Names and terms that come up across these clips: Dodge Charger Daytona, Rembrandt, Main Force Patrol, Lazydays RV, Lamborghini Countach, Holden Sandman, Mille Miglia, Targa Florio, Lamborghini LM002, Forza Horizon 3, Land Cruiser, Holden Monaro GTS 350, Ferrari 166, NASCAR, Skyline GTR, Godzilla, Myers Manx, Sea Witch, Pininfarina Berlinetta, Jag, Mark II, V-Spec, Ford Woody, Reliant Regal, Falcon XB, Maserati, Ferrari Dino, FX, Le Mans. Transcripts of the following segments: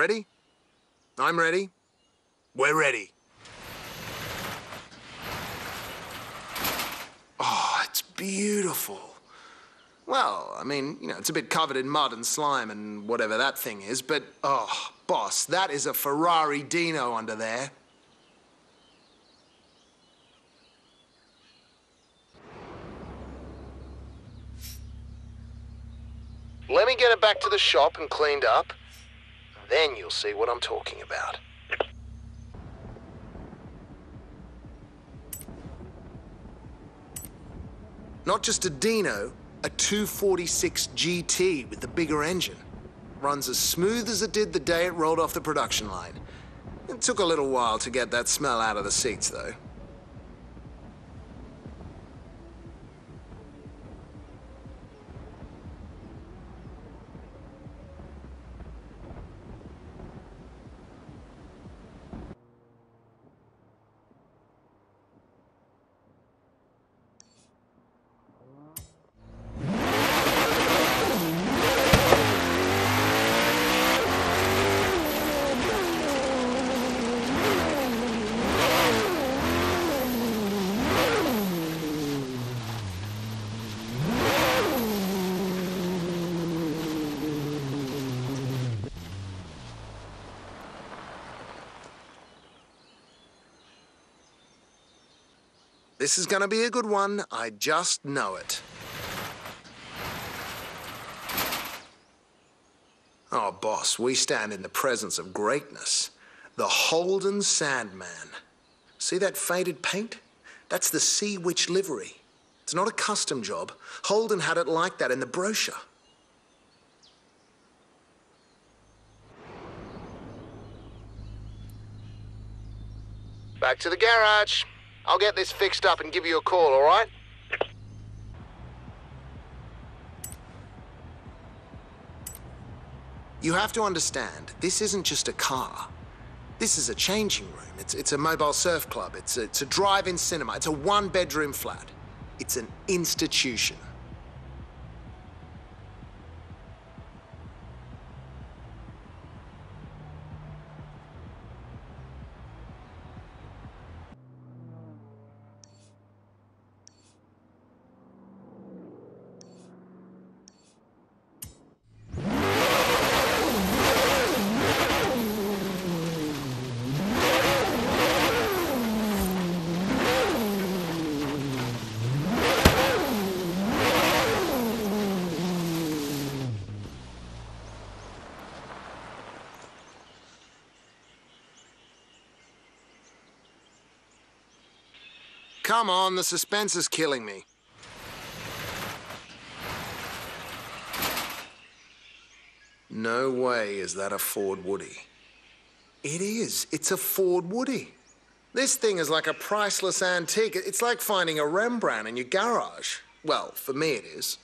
Ready? I'm ready. We're ready. Oh, it's beautiful. Well, I mean, you know, it's a bit covered in mud and slime and whatever that thing is, but, oh, boss, that is a Ferrari Dino under there. Let me get it back to the shop and cleaned up. Then you'll see what I'm talking about. Not just a Dino, a 246 GT with the bigger engine. Runs as smooth as it did the day it rolled off the production line. It took a little while to get that smell out of the seats, though. This is gonna be a good one, I just know it. Oh, boss, we stand in the presence of greatness. The Holden Sandman. See that faded paint? That's the Sea Witch livery. It's not a custom job. Holden had it like that in the brochure. Back to the garage. I'll get this fixed up and give you a call, all right? You have to understand, this isn't just a car. This is a changing room. It's a mobile surf club. It's a drive-in cinema. It's a one-bedroom flat. It's an institution. Come on, the suspense is killing me. No way is that a Ford Woody. It is. It's a Ford Woody. This thing is like a priceless antique. It's like finding a Rembrandt in your garage. Well, for me it is.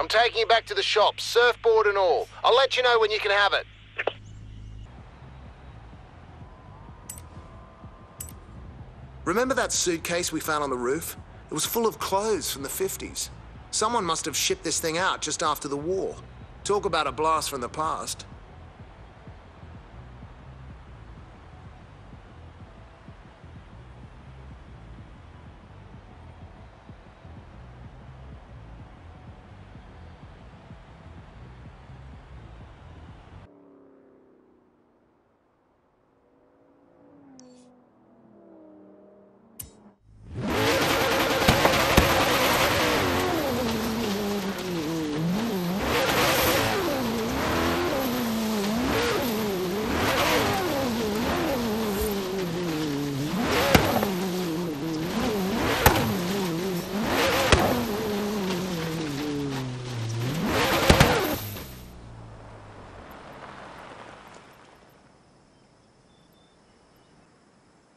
I'm taking you back to the shop, surfboard and all. I'll let you know when you can have it. Remember that suitcase we found on the roof? It was full of clothes from the 50s. Someone must have shipped this thing out just after the war. Talk about a blast from the past.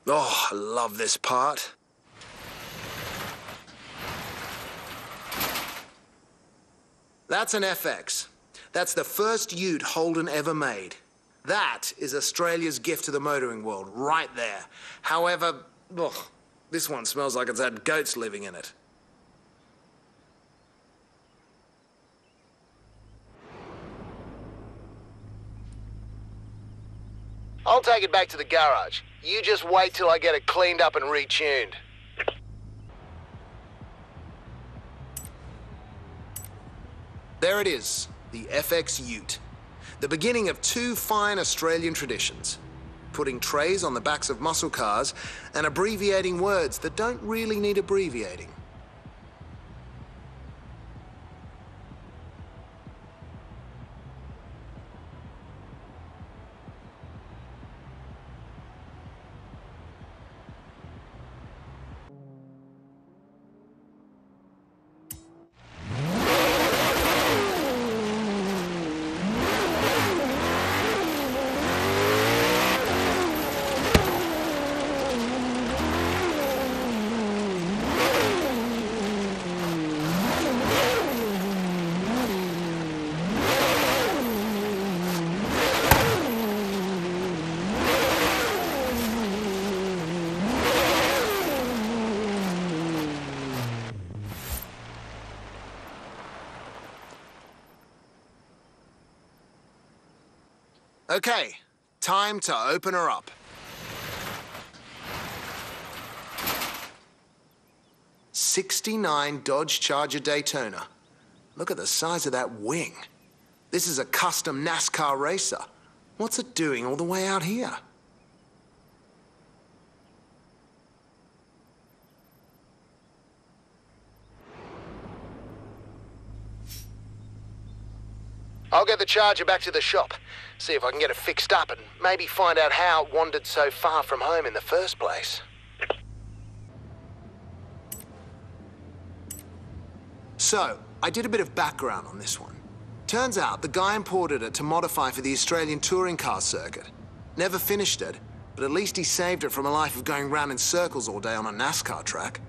Oh, I love this part. That's an FX. That's the first ute Holden ever made. That is Australia's gift to the motoring world, right there. However, ugh, This one smells like it's had goats living in it. I'll take it back to the garage. You just wait till I get it cleaned up and retuned. There it is, the FX ute. The beginning of two fine Australian traditions. Putting trays on the backs of muscle cars and abbreviating words that don't really need abbreviating. Okay, time to open her up. '69 Dodge Charger Daytona. Look at the size of that wing. This is a custom NASCAR racer. What's it doing all the way out here? I'll get the Charger back to the shop, see if I can get it fixed up and maybe find out how it wandered so far from home in the first place. So, I did a bit of background on this one. Turns out the guy imported it to modify for the Australian touring car circuit. Never finished it, but at least he saved it from a life of going round in circles all day on a NASCAR track.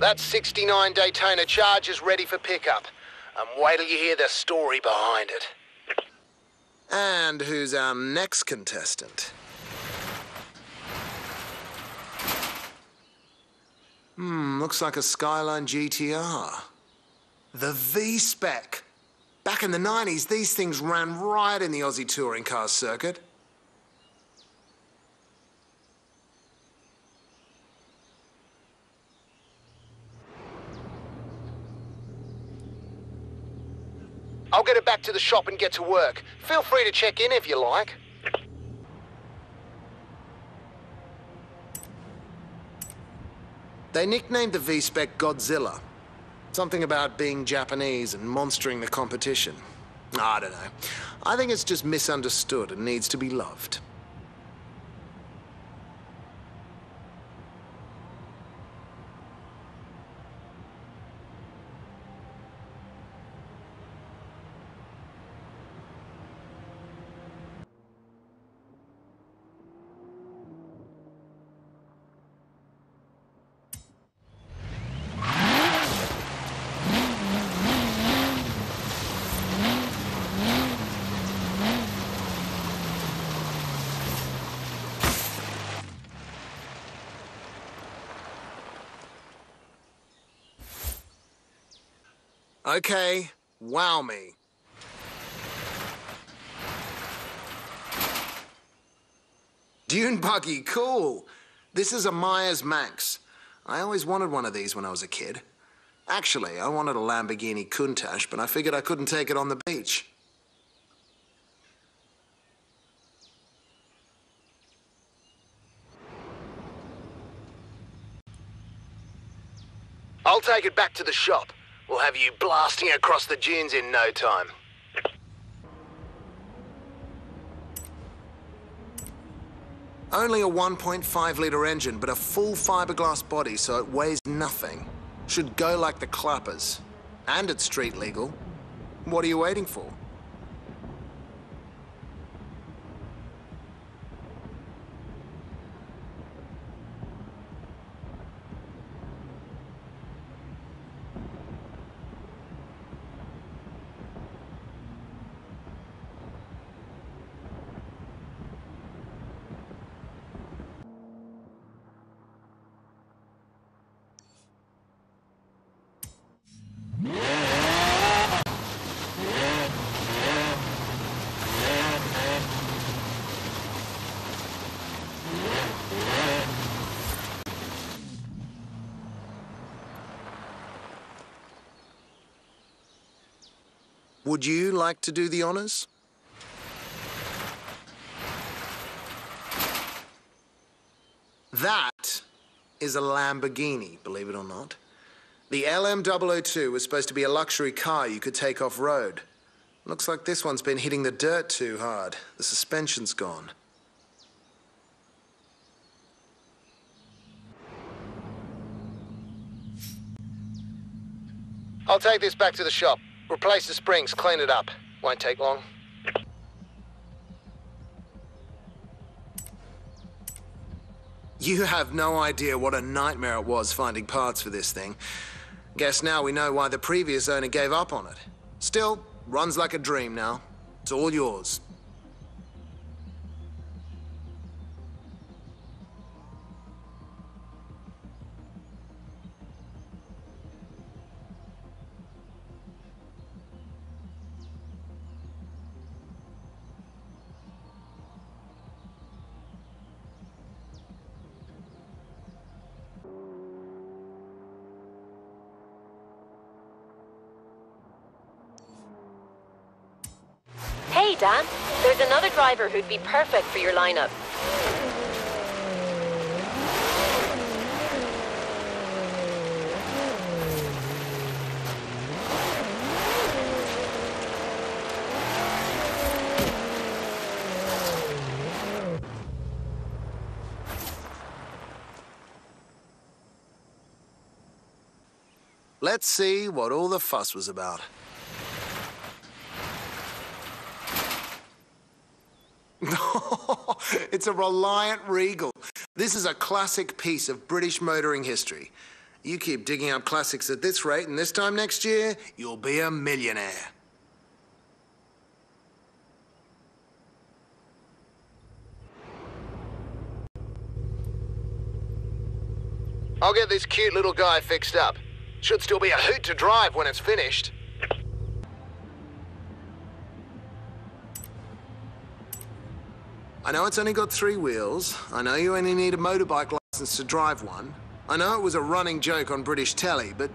That 69 Daytona Charger's ready for pickup. And wait till you hear the story behind it. And who's our next contestant? Looks like a Skyline GTR. The V-Spec. Back in the 90s, these things ran riot in the Aussie touring car circuit. I'll get it back to the shop and get to work. Feel free to check in if you like. They nicknamed the V-Spec Godzilla. Something about being Japanese and monstering the competition. I don't know. I think it's just misunderstood and needs to be loved. Okay, wow me. Dune buggy, cool. This is a Myers Manx. I always wanted one of these when I was a kid. Actually, I wanted a Lamborghini Countach, but I figured I couldn't take it on the beach. I'll take it back to the shop. We'll have you blasting across the dunes in no time. Only a 1.5-litre engine, but a full fiberglass body so it weighs nothing. Should go like the clappers. And it's street legal. What are you waiting for? Would you like to do the honors? That is a Lamborghini, believe it or not. The LM002 was supposed to be a luxury car you could take off-road. Looks like this one's been hitting the dirt too hard. The suspension's gone. I'll take this back to the shop. Replace the springs, clean it up. Won't take long. You have no idea what a nightmare it was finding parts for this thing. Guess now we know why the previous owner gave up on it. Still, runs like a dream now. It's all yours. Dan, there's another driver who'd be perfect for your lineup. Let's see what all the fuss was about. It's a Reliant Regal. This is a classic piece of British motoring history. You keep digging up classics at this rate, and this time next year, you'll be a millionaire. I'll get this cute little guy fixed up. Should still be a hoot to drive when it's finished. I know it's only got 3 wheels. I know you only need a motorbike license to drive one. I know it was a running joke on British telly, but,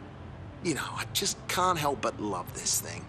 you know, I just can't help but love this thing.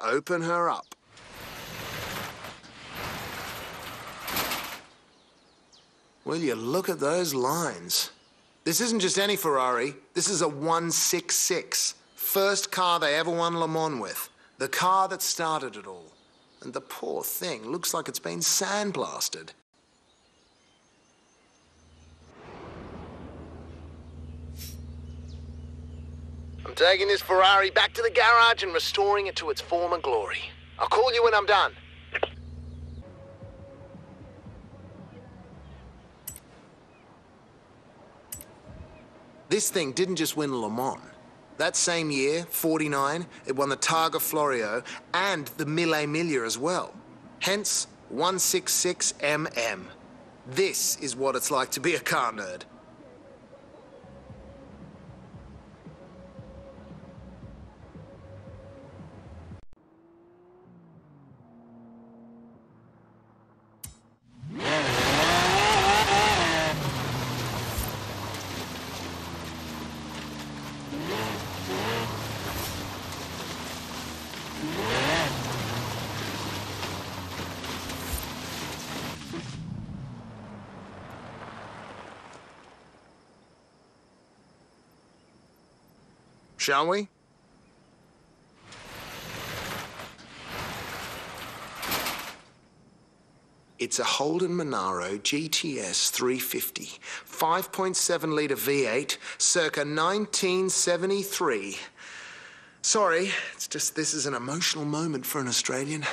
Open her up. Will you look at those lines? This isn't just any Ferrari. This is a 166. First car they ever won Le Mans with. The car that started it all. And the poor thing looks like it's been sandblasted. I'm taking this Ferrari back to the garage and restoring it to its former glory. I'll call you when I'm done. This thing didn't just win Le Mans. That same year, '49, it won the Targa Florio and the Mille Miglia as well. hence 166mm. This is what it's like to be a car nerd. Shall we? It's a Holden Monaro GTS 350, 5.7 litre V8, circa 1973. Sorry, it's just this is an emotional moment for an Australian.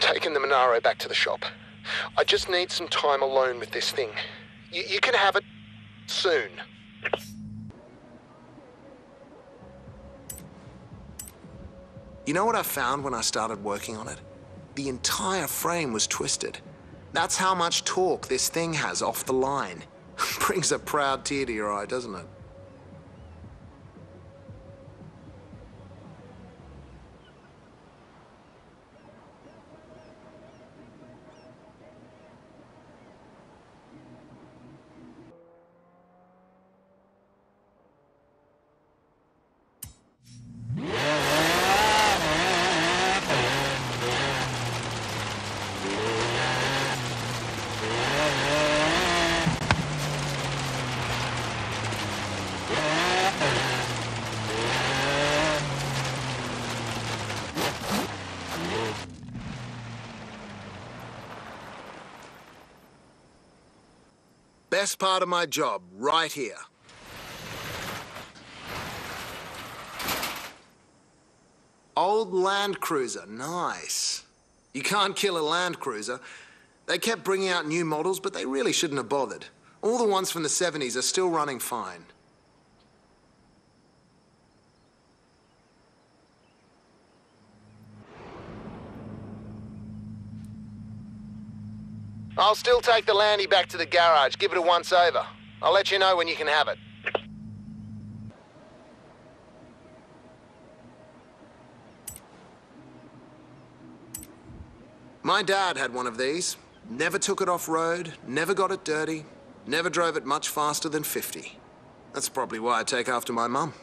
Taking the Monaro back to the shop. I just need some time alone with this thing. You can have it soon. You know what I found when I started working on it? The entire frame was twisted. That's how much torque this thing has off the line. Brings a proud tear to your eye, doesn't it? Best part of my job, right here. Old Land Cruiser, nice. You can't kill a Land Cruiser. They kept bringing out new models, but they really shouldn't have bothered. All the ones from the 70s are still running fine. I'll still take the Landy back to the garage, give it a once-over. I'll let you know when you can have it. My dad had one of these. Never took it off-road, never got it dirty, never drove it much faster than 50. That's probably why I take after my mum.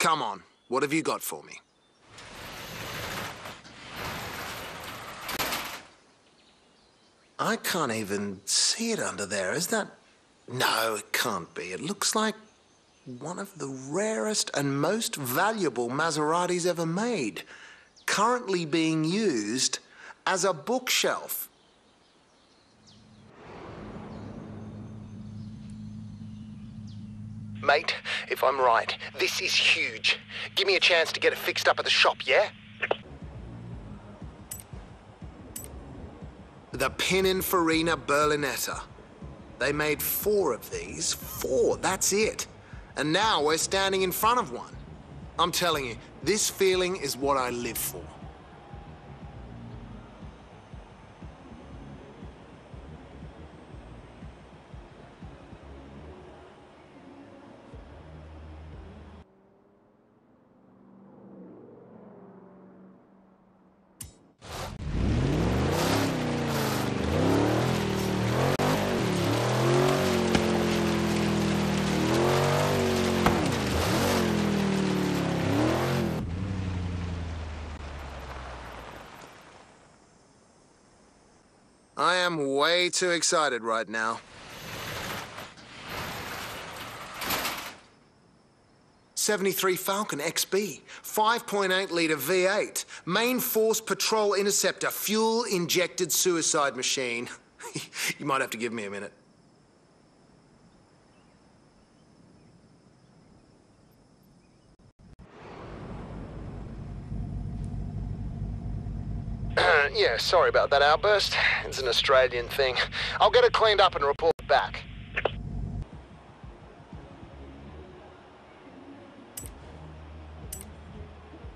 Come on, what have you got for me? I can't even see it under there, is that? No, it can't be. It looks like one of the rarest and most valuable Maseratis ever made, currently being used as a bookshelf. Mate, if I'm right, this is huge. Give me a chance to get it fixed up at the shop, yeah? The Pininfarina Berlinetta. They made 4 of these. 4, that's it. And now we're standing in front of one. I'm telling you, this feeling is what I live for. I am way too excited right now. 73 Falcon XB, 5.8-litre V8, Main Force Patrol Interceptor, fuel-injected suicide machine. You might have to give me a minute. Yeah, sorry about that outburst. It's an Australian thing. I'll get it cleaned up and report back.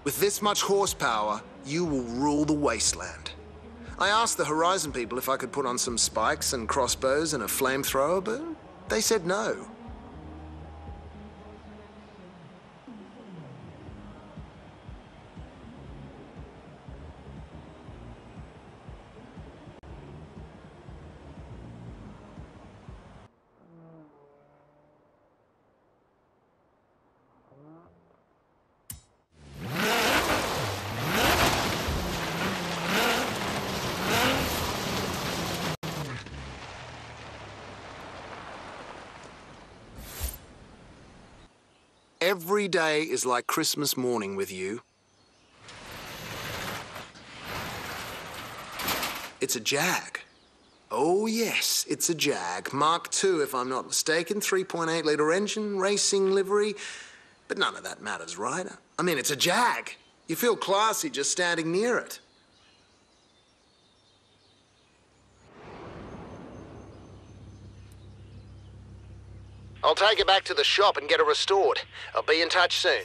With this much horsepower, you will rule the wasteland. I asked the Horizon people if I could put on some spikes and crossbows and a flamethrower, but they said no. Every day is like Christmas morning with you. It's a Jag. Oh yes, it's a Jag. Mark II, if I'm not mistaken, 3.8-litre engine, racing livery. But none of that matters, right? I mean, it's a Jag. You feel classy just standing near it. I'll take it back to the shop and get it restored. I'll be in touch soon.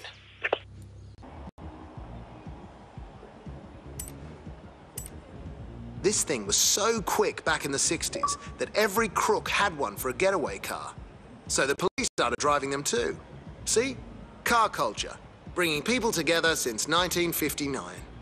This thing was so quick back in the 60s that every crook had one for a getaway car. So the police started driving them too. See? Car culture, bringing people together since 1959.